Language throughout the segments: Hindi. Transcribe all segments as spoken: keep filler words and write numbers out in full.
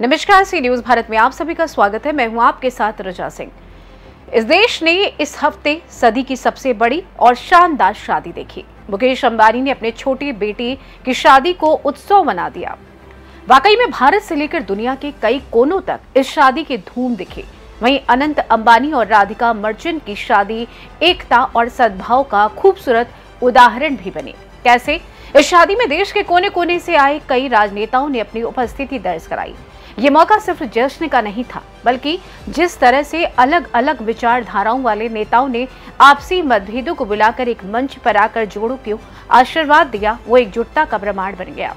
नमस्कार, सी न्यूज भारत में आप सभी का स्वागत है। मैं हूं आपके साथ रजा सिंह। इस देश ने इस हफ्ते सदी की सबसे बड़ी और शानदार शादी देखी। मुकेश अंबानी ने अपने छोटी बेटी की शादी को उत्सव बना दिया। वाकई में भारत से लेकर दुनिया के कई कोनों तक इस शादी की धूम दिखी। वहीं अनंत अंबानी और राधिका मर्चेंट की शादी एकता और सद्भाव का खूबसूरत उदाहरण भी बनी। कैसे? इस शादी में देश के कोने कोने से आए कई राजनेताओं ने अपनी उपस्थिति दर्ज कराई। ये मौका सिर्फ जश्न का नहीं था, बल्कि जिस तरह से अलग अलग विचारधाराओं वाले नेताओं ने आपसी मतभेदों को बुलाकर एक मंच पर आकर जोड़ों को आशीर्वाद दिया, वो एकजुटता का प्रमाण बन गया।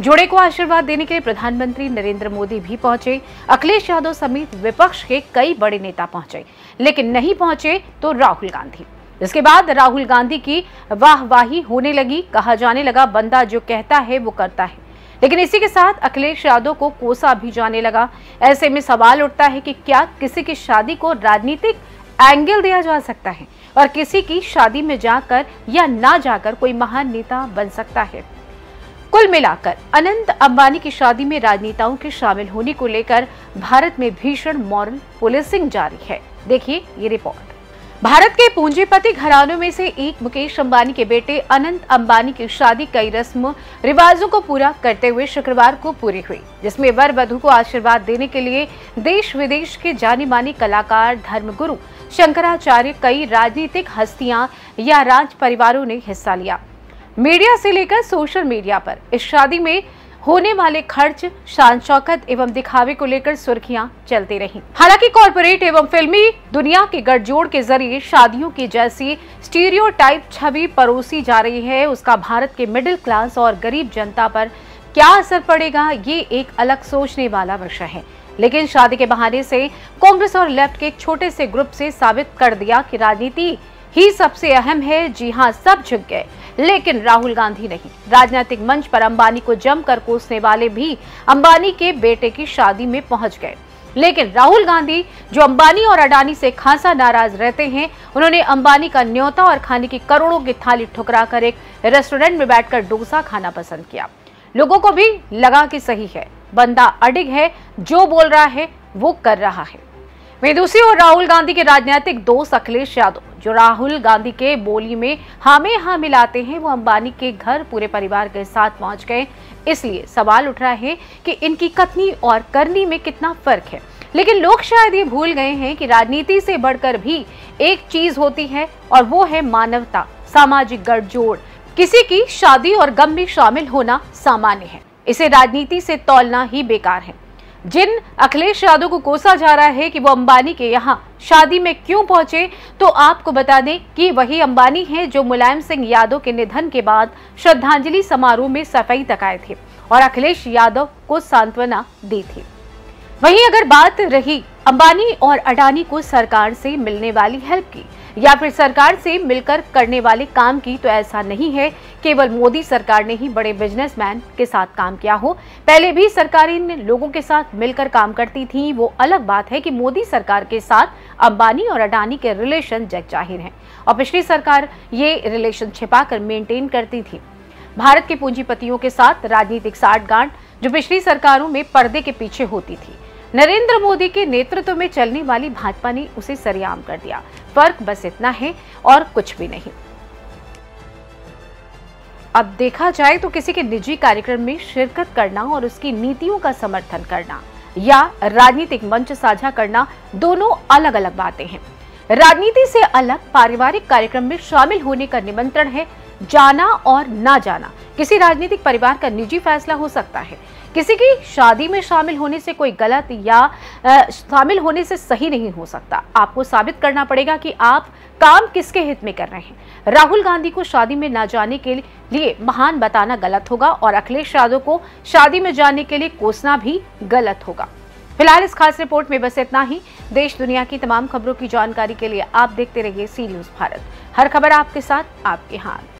जोड़े को आशीर्वाद देने के लिए प्रधानमंत्री नरेंद्र मोदी भी पहुंचे, अखिलेश यादव समेत विपक्ष के कई बड़े नेता पहुंचे, लेकिन नहीं पहुंचे तो राहुल गांधी। इसके बाद राहुल गांधी की वाहवाही होने लगी। कहा जाने लगा, बंदा जो कहता है वो करता है। लेकिन इसी के साथ अखिलेश यादव को कोसा भी जाने लगा। ऐसे में सवाल उठता है कि क्या किसी की शादी को राजनीतिक एंगल दिया जा सकता है और किसी की शादी में जाकर या ना जाकर कोई महान नेता बन सकता है। कुल मिलाकर अनंत अंबानी की शादी में राजनेताओं के शामिल होने को लेकर भारत में भीषण मॉरल पुलिसिंग जारी है। देखिए ये रिपोर्ट। भारत के पूंजीपति घरानों में से एक मुकेश अंबानी के बेटे अनंत अंबानी की शादी कई रस्म रिवाजों को पूरा करते हुए शुक्रवार को पूरी हुई, जिसमें वर वधू को आशीर्वाद देने के लिए देश विदेश के जाने माने कलाकार, धर्मगुरु शंकराचार्य, कई राजनीतिक हस्तियां या राज परिवारों ने हिस्सा लिया। मीडिया से लेकर सोशल मीडिया पर इस शादी में होने वाले खर्च, शान शौकत एवं दिखावे को लेकर सुर्खियां चलती रहीं। हालांकि कॉरपोरेट एवं फिल्मी दुनिया के गठजोड़ के जरिए शादियों की जैसी स्टीरियोटाइप छवि परोसी जा रही है, उसका भारत के मिडिल क्लास और गरीब जनता पर क्या असर पड़ेगा, ये एक अलग सोचने वाला विषय है। लेकिन शादी के बहाने से कांग्रेस और लेफ्ट के एक छोटे से ग्रुप से साबित कर दिया कि राजनीति ही सबसे अहम है। जी हाँ, सब झुक गए, लेकिन राहुल गांधी नहीं। राजनीतिक मंच पर अंबानी को जमकर कोसने वाले भी अंबानी के बेटे की शादी में पहुंच गए, लेकिन राहुल गांधी, जो अंबानी और अडानी से खासा नाराज रहते हैं, उन्होंने अंबानी का न्योता और खाने की करोड़ों की थाली ठुकराकर एक रेस्टोरेंट में बैठकर डोसा खाना पसंद किया। लोगों को भी लगा कि सही है, बंदा अडिग है, जो बोल रहा है वो कर रहा है। वहीं दूसरी ओर राहुल गांधी के राजनीतिक दोस्त अखिलेश यादव, जो राहुल गांधी के बोली में हाँ में हाँ मिलाते हैं, वो अंबानी के घर पूरे परिवार के साथ पहुंच गए। इसलिए सवाल उठ रहा है कि इनकी कथनी और करनी में कितना फर्क है। लेकिन लोग शायद ये भूल गए हैं कि राजनीति से बढ़कर भी एक चीज होती है और वो है मानवता, सामाजिक गठजोड़। किसी की शादी और गम में शामिल होना सामान्य है, इसे राजनीति से तौलना ही बेकार है। जिन अखिलेश यादव को कोसा जा रहा है कि वो अंबानी के यहाँ शादी में क्यों पहुंचे, तो आपको बता दें कि वही अंबानी हैं जो मुलायम सिंह यादव के निधन के बाद श्रद्धांजलि समारोह में सफाई तकाए थे और अखिलेश यादव को सांत्वना दी थी। वहीं अगर बात रही अंबानी और अडानी को सरकार से मिलने वाली हेल्प की या फिर सरकार से मिलकर करने वाले काम की, तो ऐसा नहीं है केवल मोदी सरकार ने ही बड़े बिजनेसमैन के साथ काम किया हो। पहले भी सरकारें इन लोगों के साथ मिलकर काम करती थीं। वो अलग बात है कि मोदी सरकार के साथ अंबानी और अडानी के रिलेशन जग जाहिर हैं और पिछली सरकार ये रिलेशन छिपाकर मेंटेन करती थी। भारत के पूंजीपतियों के साथ राजनीतिक साठगांठ जो पिछली सरकारों में पर्दे के पीछे होती थी, नरेंद्र मोदी के नेतृत्व में चलने वाली भाजपा ने उसे सरेआम कर दिया। फर्क बस इतना है और कुछ भी नहीं। अब देखा जाए तो किसी के निजी कार्यक्रम में शिरकत करना और उसकी नीतियों का समर्थन करना या राजनीतिक मंच साझा करना, दोनों अलग अलग बातें हैं। राजनीति से अलग पारिवारिक कार्यक्रम में शामिल होने का निमंत्रण है। जाना और ना जाना किसी राजनीतिक परिवार का निजी फैसला हो सकता है। किसी की शादी में शामिल होने से कोई गलत या शामिल होने से सही नहीं हो सकता। आपको साबित करना पड़ेगा कि आप काम किसके हित में कर रहे हैं। राहुल गांधी को शादी में ना जाने के लिए महान बताना गलत होगा और अखिलेश यादव को शादी में जाने के लिए कोसना भी गलत होगा। फिलहाल इस खास रिपोर्ट में बस इतना ही। देश दुनिया की तमाम खबरों की जानकारी के लिए आप देखते रहिए सी न्यूज भारत। हर खबर आपके साथ, आपके हाथ।